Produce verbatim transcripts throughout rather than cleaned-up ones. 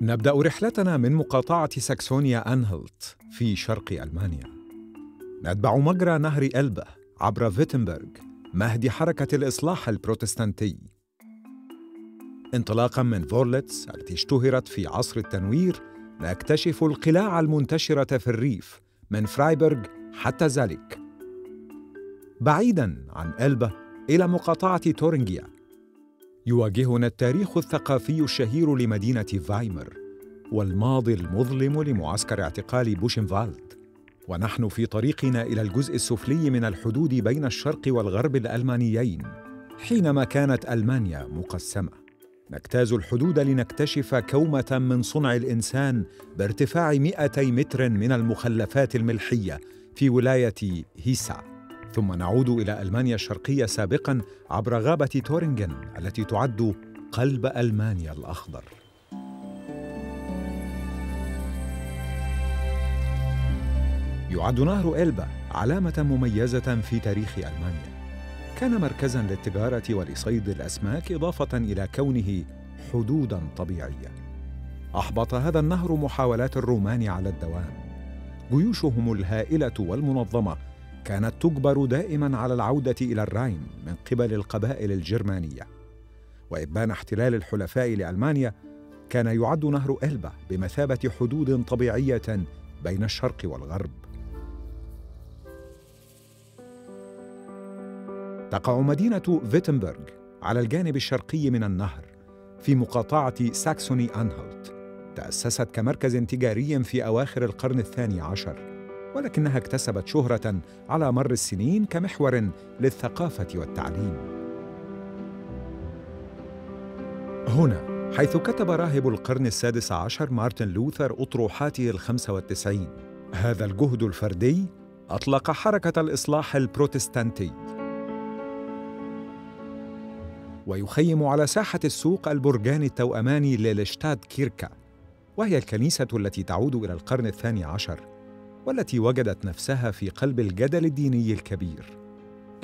نبدأ رحلتنا من مقاطعة ساكسونيا أنهلت في شرق ألمانيا. نتبع مجرى نهر ألبة عبر فيتنبرغ مهد حركة الإصلاح البروتستانتي. انطلاقاً من فورلتس التي اشتهرت في عصر التنوير، نكتشف القلاع المنتشرة في الريف من فرايبرغ حتى ذلك. بعيداً عن ألبة إلى مقاطعة تورينجيا، يواجهنا التاريخ الثقافي الشهير لمدينة فايمر والماضي المظلم لمعسكر اعتقال بوشنفالد، ونحن في طريقنا إلى الجزء السفلي من الحدود بين الشرق والغرب الألمانيين حينما كانت ألمانيا مقسمة. نجتاز الحدود لنكتشف كومة من صنع الإنسان بارتفاع مئتي متر من المخلفات الملحية في ولاية هيسا، ثم نعود إلى ألمانيا الشرقية سابقاً عبر غابة تورينغن التي تعد قلب ألمانيا الأخضر. يعد نهر إلبة علامة مميزة في تاريخ ألمانيا. كان مركزاً للتجارة ولصيد الأسماك، إضافة إلى كونه حدوداً طبيعية. أحبط هذا النهر محاولات الرومان على الدوام. جيوشهم الهائلة والمنظمة كانت تجبر دائماً على العودة إلى الراين من قبل القبائل الجرمانية. وإبان احتلال الحلفاء لألمانيا، كان يعد نهر إلبة بمثابة حدود طبيعية بين الشرق والغرب. تقع مدينة فيتنبرغ على الجانب الشرقي من النهر في مقاطعة ساكسوني-أنهالت. تأسست كمركز تجاري في أواخر القرن الثاني عشر، ولكنها اكتسبت شهرة على مر السنين كمحور للثقافة والتعليم. هنا حيث كتب راهب القرن السادس عشر مارتن لوثر أطروحاته الخمسة والتسعين. هذا الجهد الفردي أطلق حركة الإصلاح البروتستانتي. ويخيم على ساحة السوق البرجان التوأماني للشتاد كيركا، وهي الكنيسة التي تعود إلى القرن الثاني عشر، والتي وجدت نفسها في قلب الجدل الديني الكبير،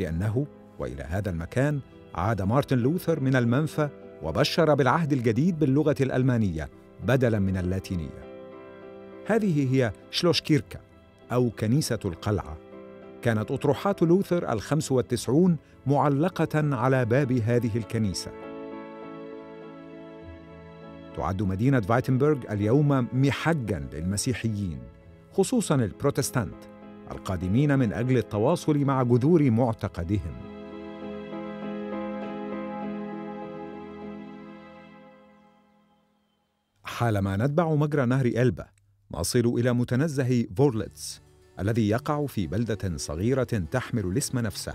لأنه وإلى هذا المكان عاد مارتن لوثر من المنفى وبشر بالعهد الجديد باللغة الألمانية بدلاً من اللاتينية. هذه هي شلوشكيركا أو كنيسة القلعة. كانت أطروحات لوثر الخمس والتسعون معلقة على باب هذه الكنيسة. تعد مدينة فيتنبرغ اليوم محجاً للمسيحيين، خصوصاً البروتستانت القادمين من أجل التواصل مع جذور معتقدهم. حالما نتبع مجرى نهر إلبة، نصل إلى متنزه فورلتس الذي يقع في بلدة صغيرة تحمل الاسم نفسه.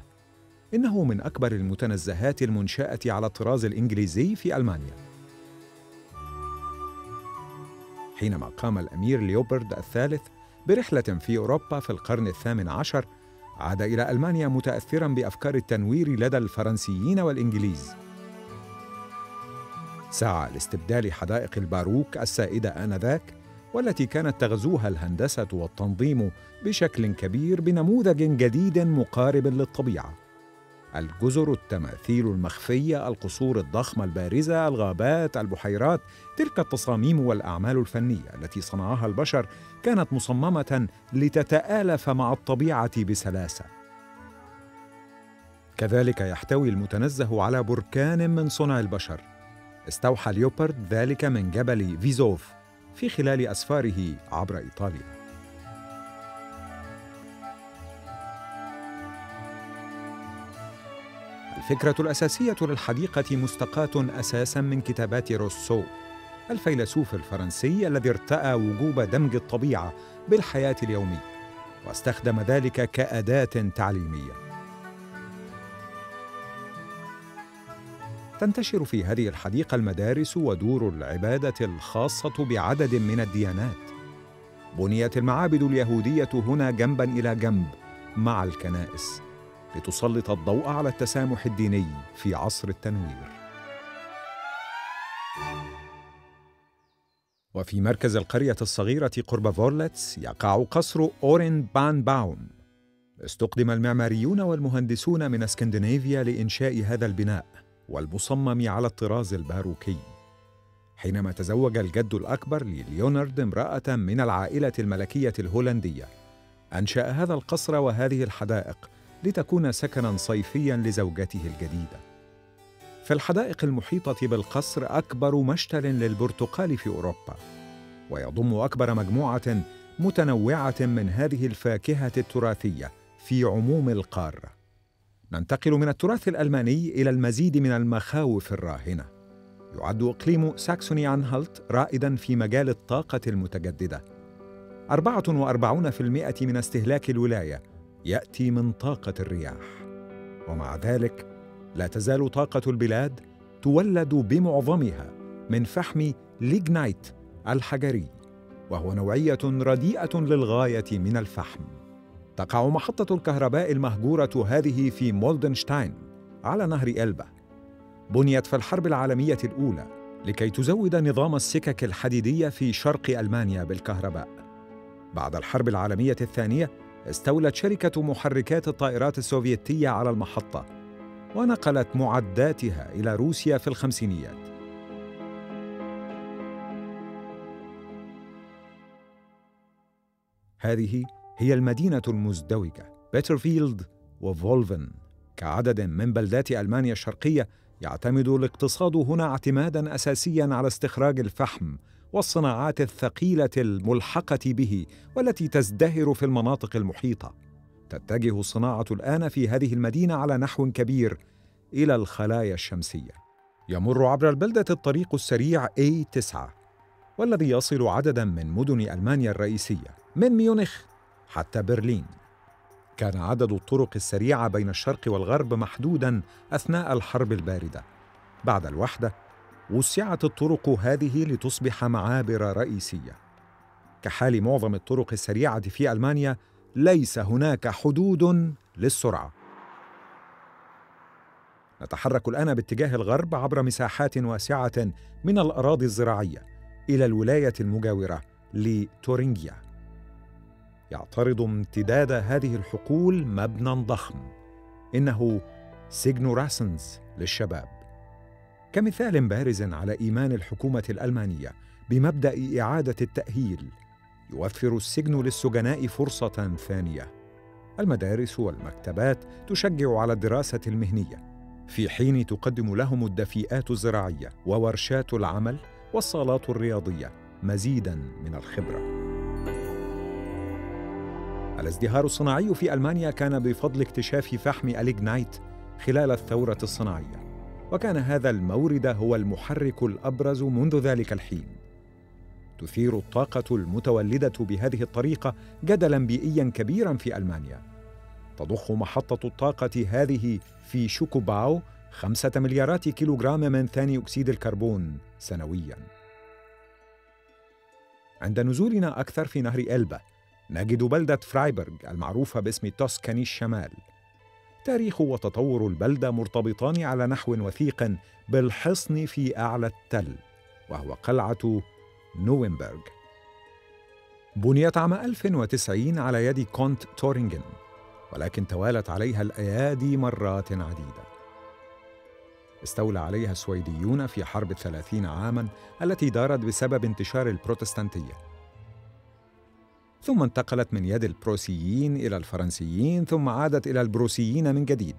إنه من أكبر المتنزهات المنشأة على الطراز الإنجليزي في ألمانيا، حينما قام الأمير ليوبرد الثالث برحلة في أوروبا في القرن الثامن عشر. عاد إلى ألمانيا متأثراً بأفكار التنوير لدى الفرنسيين والإنجليز. سعى لاستبدال حدائق الباروك السائدة آنذاك، والتي كانت تغزوها الهندسة والتنظيم بشكل كبير، بنموذج جديد مقارب للطبيعة. الجزر، التماثيل المخفية، القصور الضخمة البارزة، الغابات، البحيرات، تلك التصاميم والأعمال الفنية التي صنعها البشر كانت مصممة لتتآلف مع الطبيعة بسلاسة. كذلك يحتوي المتنزه على بركان من صنع البشر. استوحى ليوبرد ذلك من جبل فيزوف في خلال أسفاره عبر إيطاليا. الفكرة الأساسية للحديقة مستقاة أساساً من كتابات روسو، الفيلسوف الفرنسي الذي ارتأى وجوب دمج الطبيعة بالحياة اليومية، واستخدم ذلك كأداة تعليمية. تنتشر في هذه الحديقة المدارس ودور العبادة الخاصة بعدد من الديانات. بنيت المعابد اليهودية هنا جنباً إلى جنب مع الكنائس، لتسلط الضوء على التسامح الديني في عصر التنوير. وفي مركز القرية الصغيرة قرب فورلتس يقع قصر أورين بان باوم. استقدم المعماريون والمهندسون من اسكندنافيا لإنشاء هذا البناء والمصمم على الطراز الباروكي. حينما تزوج الجد الأكبر لليونارد امرأة من العائلة الملكية الهولندية. أنشأ هذا القصر وهذه الحدائق لتكون سكناً صيفياً لزوجته الجديدة. في الحدائق المحيطة بالقصر أكبر مشتل للبرتقال في أوروبا، ويضم أكبر مجموعة متنوعة من هذه الفاكهة التراثية في عموم القارة. ننتقل من التراث الألماني إلى المزيد من المخاوف الراهنة. يعد إقليم ساكسوني أنهالت رائداً في مجال الطاقة المتجددة. أربعة وأربعون بالمئة من استهلاك الولاية يأتي من طاقة الرياح، ومع ذلك لا تزال طاقة البلاد تولد بمعظمها من فحم ليجنايت الحجري، وهو نوعية رديئة للغاية من الفحم. تقع محطة الكهرباء المهجورة هذه في مولدنشتاين على نهر إلبا. بنيت في الحرب العالمية الأولى لكي تزود نظام السكك الحديدية في شرق ألمانيا بالكهرباء. بعد الحرب العالمية الثانية استولت شركة محركات الطائرات السوفيتية على المحطة ونقلت معداتها إلى روسيا في الخمسينيات. هذه هي المدينة المزدوجة بيترفيلد وفولفن كعدد من بلدات ألمانيا الشرقية. يعتمد الاقتصاد هنا اعتماداً أساسياً على استخراج الفحم والصناعات الثقيلة الملحقة به والتي تزدهر في المناطق المحيطة. تتجه الصناعة الآن في هذه المدينة على نحو كبير إلى الخلايا الشمسية. يمر عبر البلدة الطريق السريع إيه تسعة والذي يصل عدداً من مدن ألمانيا الرئيسية من ميونخ حتى برلين. كان عدد الطرق السريعة بين الشرق والغرب محدوداً أثناء الحرب الباردة. بعد الوحدة وسعت الطرق هذه لتصبح معابر رئيسية. كحال معظم الطرق السريعة في ألمانيا ليس هناك حدود للسرعة. نتحرك الآن باتجاه الغرب عبر مساحات واسعة من الأراضي الزراعية إلى الولاية المجاورة لتورينجيا. يعترض امتداد هذه الحقول مبنى ضخم، إنه سجن راسنز للشباب، كمثال بارز على إيمان الحكومة الألمانية بمبدأ إعادة التأهيل. يوفر السجن للسجناء فرصة ثانية. المدارس والمكتبات تشجع على الدراسة المهنية، في حين تقدم لهم الدفيئات الزراعية وورشات العمل والصالات الرياضية مزيداً من الخبرة. الازدهار الصناعي في ألمانيا كان بفضل اكتشاف فحم اليجنايت خلال الثورة الصناعية، وكان هذا المورد هو المحرك الأبرز منذ ذلك الحين. تثير الطاقة المتولدة بهذه الطريقة جدلاً بيئياً كبيراً في ألمانيا. تضخ محطة الطاقة هذه في شوكوباو خمسة مليارات كيلوغرام من ثاني أكسيد الكربون سنوياً. عند نزولنا أكثر في نهر إلبا نجد بلدة فرايبرغ المعروفة باسم توسكاني الشمال. تاريخ وتطور البلدة مرتبطان على نحو وثيق بالحصن في أعلى التل، وهو قلعة نوينبرغ. بنيت عام ألف وتسعين على يد كونت تورينغن، ولكن توالت عليها الأيادي مرات عديدة. استولى عليها السويديون في حرب الثلاثين عاماً التي دارت بسبب انتشار البروتستانتية، ثم انتقلت من يد البروسيين إلى الفرنسيين، ثم عادت إلى البروسيين من جديد.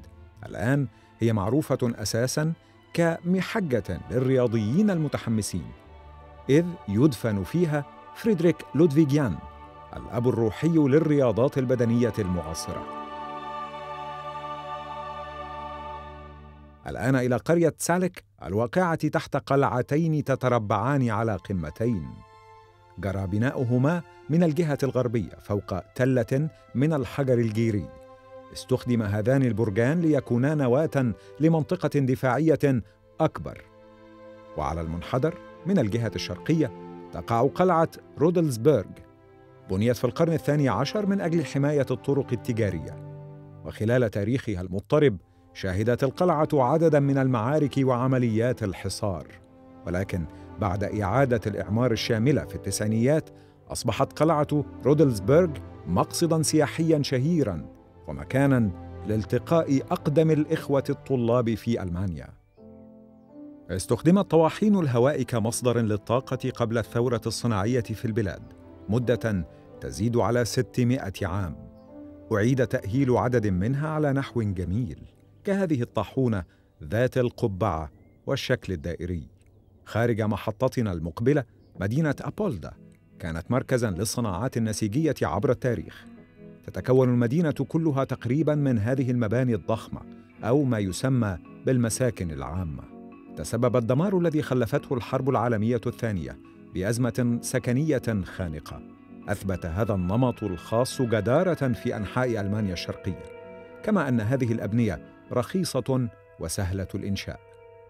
الآن هي معروفة أساساً كمحجة للرياضيين المتحمسين، إذ يدفن فيها فريدريك لودفيجيان الأب الروحي للرياضات البدنية المعاصرة. الآن إلى قرية سالك الواقعة تحت قلعتين تتربعان على قمتين جرى بناؤهما من الجهة الغربية فوق تلة من الحجر الجيري. استخدم هذان البرجان ليكونا نواة لمنطقة دفاعية أكبر. وعلى المنحدر من الجهة الشرقية تقع قلعة رودلسبرغ، بنيت في القرن الثاني عشر من أجل حماية الطرق التجارية، وخلال تاريخها المضطرب شهدت القلعة عدداً من المعارك وعمليات الحصار، ولكن بعد إعادة الإعمار الشاملة في التسعينيات أصبحت قلعة رودلسبرغ مقصداً سياحياً شهيراً ومكاناً لالتقاء أقدم الإخوة الطلاب في ألمانيا. استخدمت طواحين الهواء كمصدر للطاقة قبل الثورة الصناعية في البلاد مدة تزيد على ستمائة عام. أعيد تأهيل عدد منها على نحو جميل كهذه الطاحونة ذات القبعة والشكل الدائري. خارج محطتنا المقبلة مدينة أبولدا كانت مركزاً للصناعات النسيجية عبر التاريخ. تتكون المدينة كلها تقريباً من هذه المباني الضخمة أو ما يسمى بالمساكن العامة. تسبب الدمار الذي خلفته الحرب العالمية الثانية بأزمة سكنية خانقة. أثبت هذا النمط الخاص جدارة في أنحاء ألمانيا الشرقية، كما أن هذه الأبنية رخيصة وسهلة الإنشاء.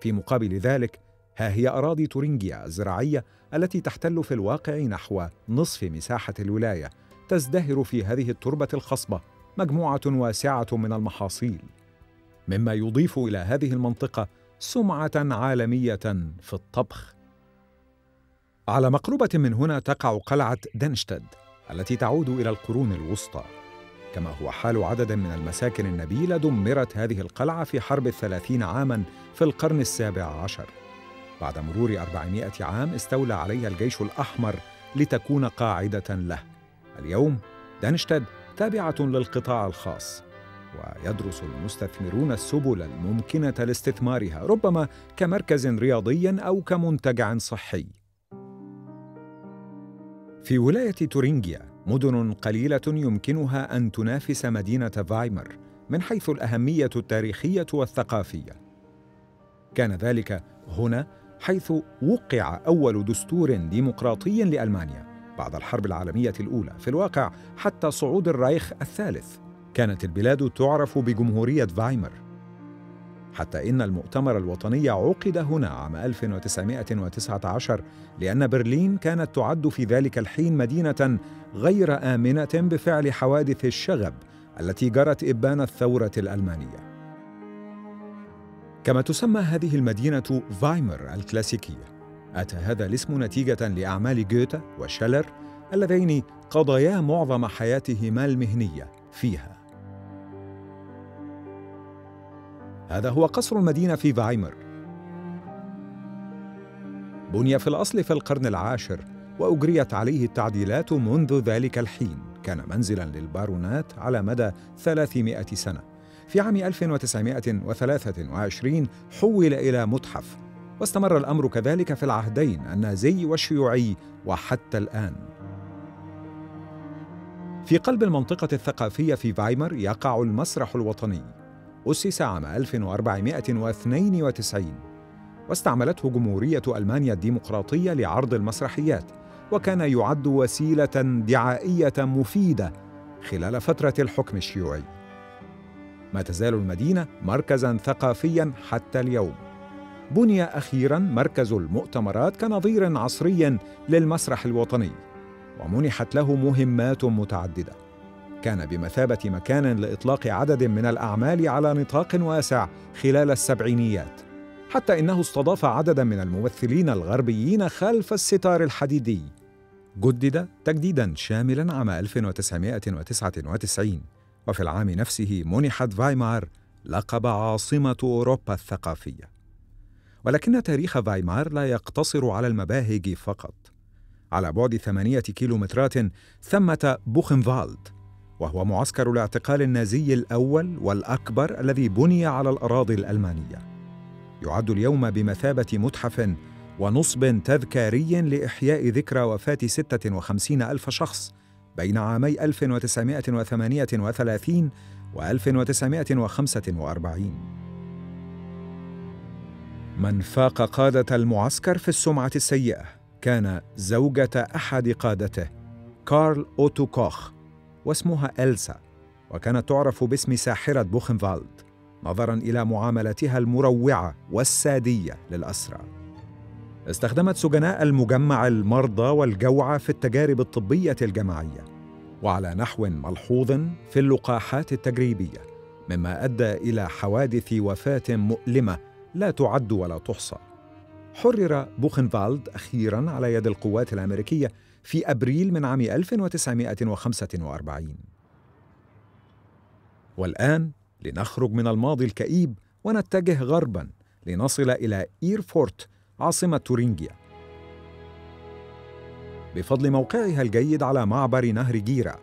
في مقابل ذلك ها هي أراضي تورينجيا الزراعية التي تحتل في الواقع نحو نصف مساحة الولاية، تزدهر في هذه التربة الخصبة مجموعة واسعة من المحاصيل، مما يضيف إلى هذه المنطقة سمعة عالمية في الطبخ. على مقربة من هنا تقع قلعة دنشتد التي تعود إلى القرون الوسطى. كما هو حال عدد من المساكن النبيلة، دمرت هذه القلعة في حرب الثلاثين عاماً في القرن السابع عشر. بعد مرور أربعمائة عام استولى عليها الجيش الأحمر لتكون قاعدة له. اليوم دانشتد تابعة للقطاع الخاص، ويدرس المستثمرون السبل الممكنة لاستثمارها، ربما كمركز رياضي أو كمنتجع صحي. في ولاية تورينجيا مدن قليلة يمكنها أن تنافس مدينة فايمر من حيث الأهمية التاريخية والثقافية. كان ذلك هنا حيث وقع أول دستور ديمقراطي لألمانيا بعد الحرب العالمية الأولى، في الواقع حتى صعود الرايخ الثالث. كانت البلاد تعرف بجمهورية فايمر، حتى إن المؤتمر الوطني عقد هنا عام ألف وتسعمائة وتسعة عشر، لأن برلين كانت تعد في ذلك الحين مدينة غير آمنة بفعل حوادث الشغب التي جرت إبان الثورة الألمانية. كما تسمى هذه المدينة فايمر الكلاسيكية. أتى هذا الاسم نتيجة لأعمال جوته وشيلر اللذين قضيا معظم حياتهما المهنية فيها. هذا هو قصر المدينة في فايمر. بني في الأصل في القرن العاشر وأجريت عليه التعديلات منذ ذلك الحين. كان منزلاً للبارونات على مدى ثلاثمائة سنة. في عام ألف وتسعمائة وثلاثة وعشرين حول إلى متحف، واستمر الأمر كذلك في العهدين النازي والشيوعي وحتى الآن. في قلب المنطقة الثقافية في فايمر يقع المسرح الوطني، أسس عام ألف وأربعمائة واثنين وتسعين، واستعملته جمهورية ألمانيا الديمقراطية لعرض المسرحيات، وكان يعد وسيلة دعائية مفيدة خلال فترة الحكم الشيوعي. ما تزال المدينة مركزاً ثقافياً حتى اليوم. بني أخيراً مركز المؤتمرات كنظير عصري للمسرح الوطني، ومنحت له مهمات متعددة. كان بمثابة مكان لإطلاق عدد من الأعمال على نطاق واسع خلال السبعينيات، حتى إنه استضاف عدداً من الممثلين الغربيين خلف الستار الحديدي. جدد تجديداً شاملاً عام ألف وتسعمائة وتسعة وتسعين، وفي العام نفسه منحت فايمار لقب عاصمة أوروبا الثقافية. ولكن تاريخ فايمار لا يقتصر على المباهج فقط. على بعد ثمانية كيلومترات ثمة بوخنفالد، وهو معسكر الاعتقال النازي الأول والأكبر الذي بني على الأراضي الألمانية. يعد اليوم بمثابة متحف ونصب تذكاري لإحياء ذكرى وفاة ستة وخمسين ألف شخص بين عامي ألف وتسعمائة وثمانية وثلاثين و ألف وتسعمائة وخمسة وأربعين. من فاق قادة المعسكر في السمعة السيئة كان زوجة أحد قادته، كارل أوتو كوخ، واسمها إلسا، وكانت تعرف باسم ساحرة بوخنفالد نظراً إلى معاملتها المروعة والسادية للأسرى. استخدمت سجناء المجمع المرضى والجوعى في التجارب الطبية الجماعية، وعلى نحو ملحوظ في اللقاحات التجريبية، مما أدى إلى حوادث وفاة مؤلمة لا تعد ولا تحصى. حرر بوخنفالد أخيراً على يد القوات الأمريكية في أبريل من عام ألف وتسعمائة وخمسة وأربعين. والآن لنخرج من الماضي الكئيب ونتجه غرباً لنصل إلى إيرفورت عاصمة تورينجيا. بفضل موقعها الجيد على معبر نهر جيرا،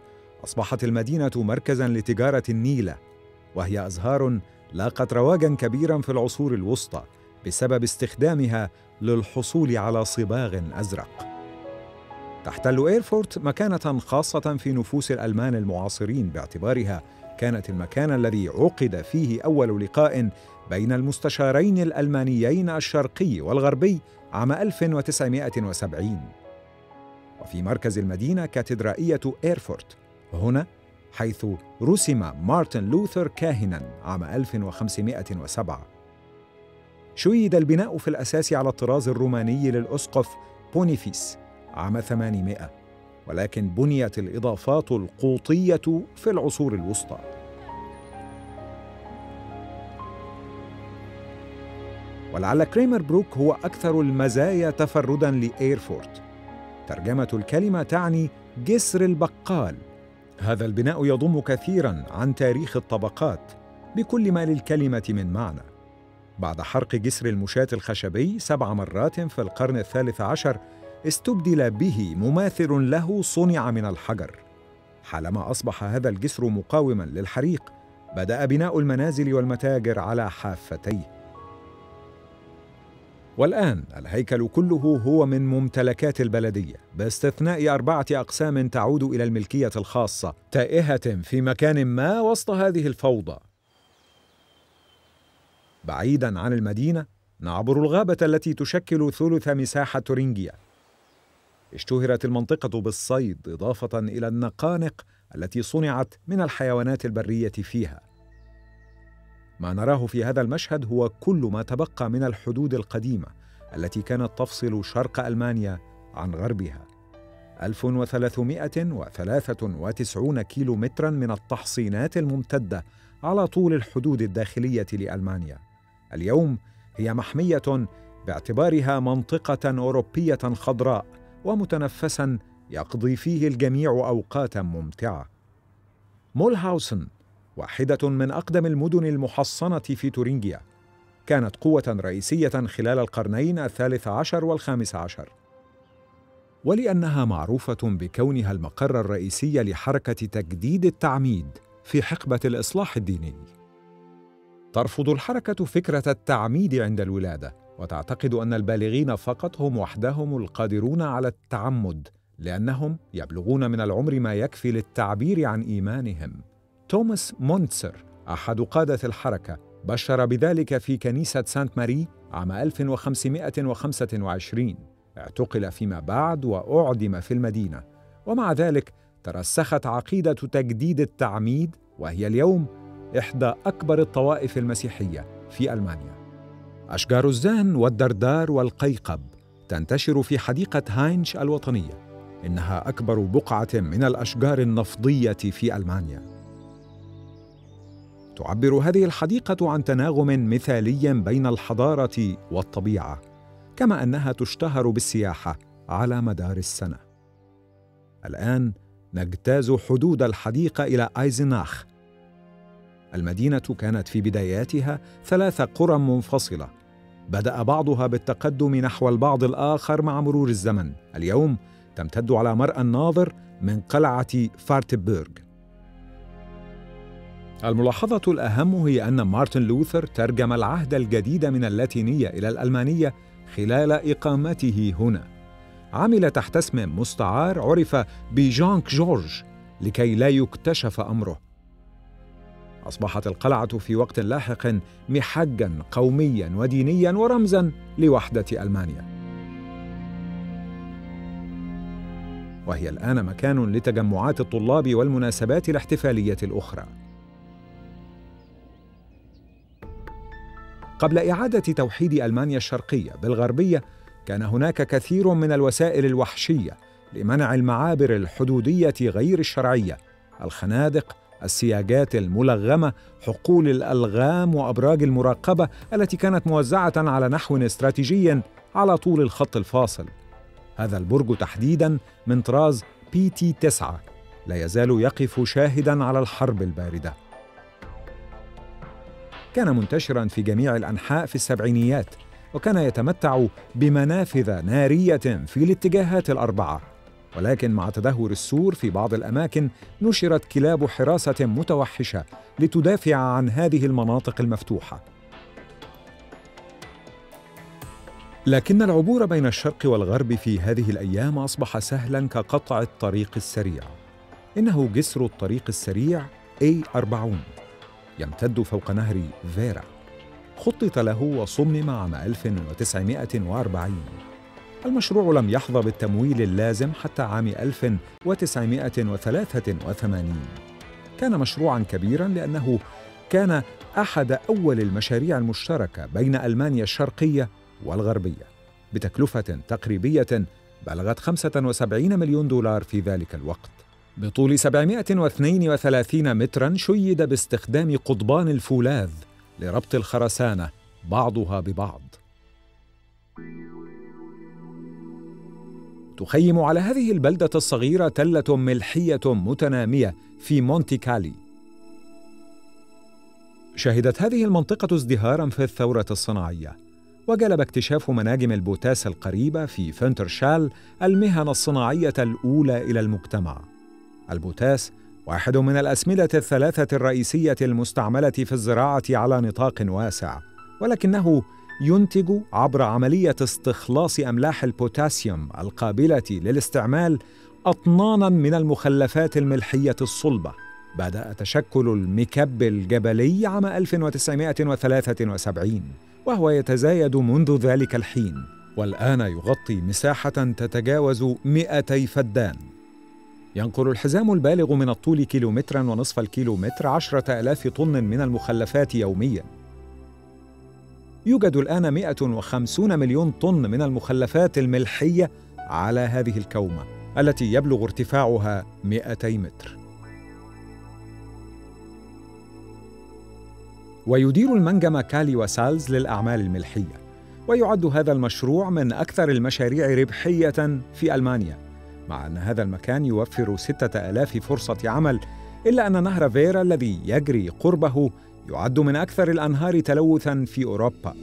أصبحت المدينة مركزاً لتجارة النيلة، وهي أزهار لاقت رواجاً كبيراً في العصور الوسطى بسبب استخدامها للحصول على صباغ أزرق. تحتل إيرفورت مكانة خاصة في نفوس الألمان المعاصرين، باعتبارها كانت المكان الذي عقد فيه أول لقاء بين المستشارين الألمانيين الشرقي والغربي عام ألف وتسعمائة وسبعين. وفي مركز المدينة كاتدرائية إيرفورت، هنا حيث رسم مارتن لوثر كاهناً عام ألف وخمسمائة وسبعة. شيد البناء في الأساس على الطراز الروماني للأسقف بونيفيس عام ثمانمائة، ولكن بنيت الإضافات القوطية في العصور الوسطى. ولعل كريمربروك هو أكثر المزايا تفرداً لإيرفورت. ترجمة الكلمة تعني جسر البقال. هذا البناء يضم كثيراً عن تاريخ الطبقات بكل ما للكلمة من معنى. بعد حرق جسر المشاة الخشبي سبع مرات في القرن الثالث عشر، استبدل به مماثل له صنع من الحجر. حالما أصبح هذا الجسر مقاوماً للحريق، بدأ بناء المنازل والمتاجر على حافتيه. والآن الهيكل كله هو من ممتلكات البلدية، باستثناء أربعة أقسام تعود إلى الملكية الخاصة تائهة في مكان ما وسط هذه الفوضى. بعيداً عن المدينة نعبر الغابة التي تشكل ثلث مساحة تورينجيا. اشتهرت المنطقة بالصيد، إضافة إلى النقانق التي صنعت من الحيوانات البرية فيها. ما نراه في هذا المشهد هو كل ما تبقى من الحدود القديمة التي كانت تفصل شرق ألمانيا عن غربها. ألف وثلاثمائة وثلاثة وتسعين كيلومتراً من التحصينات الممتدة على طول الحدود الداخلية لألمانيا. اليوم هي محمية باعتبارها منطقة أوروبية خضراء ومتنفساً يقضي فيه الجميع أوقاتاً ممتعة. مولهاوسن، واحدة من أقدم المدن المحصنة في تورينجيا، كانت قوة رئيسية خلال القرنين الثالث عشر والخامس عشر. ولأنها معروفة بكونها المقر الرئيسي لحركة تجديد التعميد في حقبة الإصلاح الديني، ترفض الحركة فكرة التعميد عند الولادة، وتعتقد أن البالغين فقط هم وحدهم القادرون على التعمد، لأنهم يبلغون من العمر ما يكفي للتعبير عن إيمانهم. توماس مونتسر، أحد قادة الحركة، بشر بذلك في كنيسة سانت ماري عام ألف وخمسمائة وخمسة وعشرين. اعتقل فيما بعد وأعدم في المدينة، ومع ذلك ترسخت عقيدة تجديد التعميد، وهي اليوم إحدى أكبر الطوائف المسيحية في ألمانيا. أشجار الزان والدردار والقيقب تنتشر في حديقة هاينش الوطنية، إنها أكبر بقعة من الأشجار النفضية في ألمانيا. تعبر هذه الحديقة عن تناغم مثالي بين الحضارة والطبيعة، كما أنها تشتهر بالسياحة على مدار السنة. الآن نجتاز حدود الحديقة إلى أيزناخ. المدينة كانت في بداياتها ثلاث قرى منفصلة، بدأ بعضها بالتقدم نحو البعض الآخر مع مرور الزمن. اليوم تمتد على مرأى الناظر من قلعة فارتبورغ. الملاحظة الأهم هي أن مارتن لوثر ترجم العهد الجديد من اللاتينية إلى الألمانية خلال إقامته هنا. عمل تحت اسم مستعار عرف بجانك جورج لكي لا يكتشف أمره. أصبحت القلعة في وقت لاحق محجاً قومياً ودينياً ورمزاً لوحدة ألمانيا. وهي الآن مكان لتجمعات الطلاب والمناسبات الاحتفالية الأخرى. قبل إعادة توحيد ألمانيا الشرقية بالغربية، كان هناك كثير من الوسائل الوحشية لمنع المعابر الحدودية غير الشرعية، الخنادق، السياجات الملغمة، حقول الألغام، وأبراج المراقبة التي كانت موزعة على نحو استراتيجي على طول الخط الفاصل. هذا البرج تحديداً من طراز بي تي تسعة لا يزال يقف شاهداً على الحرب الباردة. كان منتشراً في جميع الأنحاء في السبعينيات، وكان يتمتع بمنافذ نارية في الاتجاهات الأربعة. ولكن مع تدهور السور في بعض الأماكن نشرت كلاب حراسة متوحشة لتدافع عن هذه المناطق المفتوحة. لكن العبور بين الشرق والغرب في هذه الأيام أصبح سهلاً كقطع الطريق السريع. إنه جسر الطريق السريع إيه أربعين يمتد فوق نهر فيرا، خطط له وصمم عام ألف وتسعمائة وأربعين. المشروع لم يحظى بالتمويل اللازم حتى عام ألف وتسعمائة وثلاثة وثمانين. كان مشروعاً كبيراً لأنه كان أحد أول المشاريع المشتركة بين ألمانيا الشرقية والغربية، بتكلفة تقريبية بلغت خمسة وسبعين مليون دولار في ذلك الوقت. بطول سبعمائة واثنين وثلاثين متراً شيد باستخدام قضبان الفولاذ لربط الخرسانة بعضها ببعض. تخيم على هذه البلدة الصغيرة تلة ملحية متنامية في مونتي كالي. شهدت هذه المنطقة ازدهاراً في الثورة الصناعية، وجلب اكتشاف مناجم البوتاس القريبة في فينترشال المهن الصناعية الأولى إلى المجتمع. البوتاس واحد من الأسمدة الثلاثة الرئيسية المستعملة في الزراعة على نطاق واسع، ولكنه ينتج عبر عملية استخلاص أملاح البوتاسيوم القابلة للاستعمال أطناناً من المخلفات الملحية الصلبة. بدأ تشكل المكب الجبلي عام ألف وتسعمائة وثلاثة وسبعين، وهو يتزايد منذ ذلك الحين، والآن يغطي مساحة تتجاوز مئتي فدان. ينقل الحزام البالغ من الطول كيلومتراً ونصف الكيلومتر عشرة آلاف طن من المخلفات يومياً. يوجد الآن مئة وخمسون مليون طن من المخلفات الملحية على هذه الكومة التي يبلغ ارتفاعها مئتي متر. ويدير المنجم كالي وسالز للأعمال الملحية، ويعد هذا المشروع من أكثر المشاريع ربحية في ألمانيا، مع أن هذا المكان يوفر ستة آلاف فرصة عمل، إلا أن نهر فيرا الذي يجري قربه يعد من أكثر الأنهار تلوثاً في أوروبا.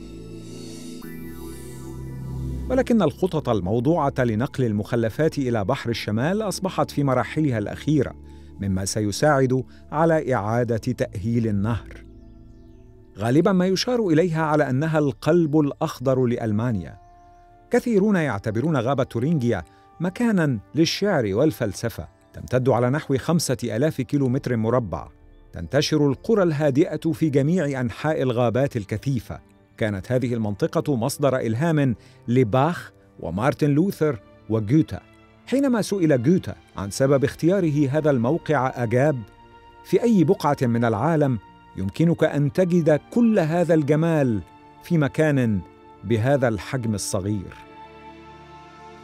ولكن الخطط الموضوعة لنقل المخلفات إلى بحر الشمال أصبحت في مراحلها الأخيرة، مما سيساعد على إعادة تأهيل النهر. غالباً ما يشار إليها على أنها القلب الأخضر لألمانيا. كثيرون يعتبرون غابة ثورينجيا مكاناً للشعر والفلسفة. تمتد على نحو خمسة آلاف كيلومتر مربع. تنتشر القرى الهادئة في جميع أنحاء الغابات الكثيفة. كانت هذه المنطقة مصدر إلهام لباخ ومارتن لوثر وجوتا. حينما سئل جوتا عن سبب اختياره هذا الموقع أجاب: في أي بقعة من العالم يمكنك أن تجد كل هذا الجمال في مكان بهذا الحجم الصغير.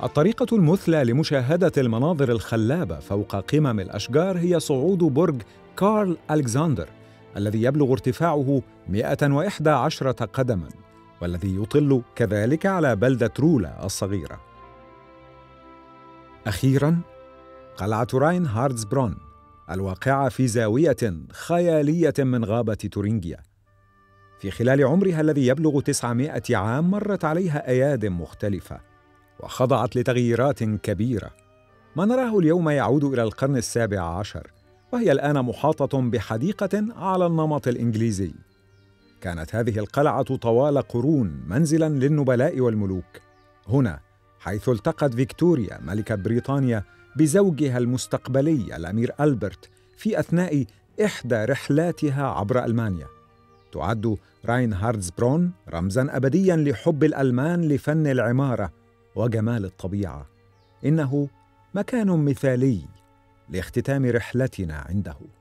الطريقة المثلى لمشاهدة المناظر الخلابة فوق قمم الأشجار هي صعود برج كارل ألكساندر الذي يبلغ ارتفاعه مئة وإحدى عشرة قدماً، والذي يطل كذلك على بلدة رولا الصغيرة. أخيراً قلعة راينهاردسبرون الواقعة في زاوية خيالية من غابة ثورينجيا. في خلال عمرها الذي يبلغ تسعمائة عام مرت عليها أيادٍ مختلفة وخضعت لتغييرات كبيرة. ما نراه اليوم يعود إلى القرن السابع عشر، وهي الآن محاطة بحديقة على النمط الإنجليزي. كانت هذه القلعة طوال قرون منزلاً للنبلاء والملوك، هنا حيث التقت فيكتوريا ملكة بريطانيا بزوجها المستقبلي الأمير ألبرت في أثناء إحدى رحلاتها عبر ألمانيا. تعد راينهاردسبرون رمزاً أبدياً لحب الألمان لفن العمارة وجمال الطبيعة. إنه مكان مثالي لاختتام رحلتنا عنده.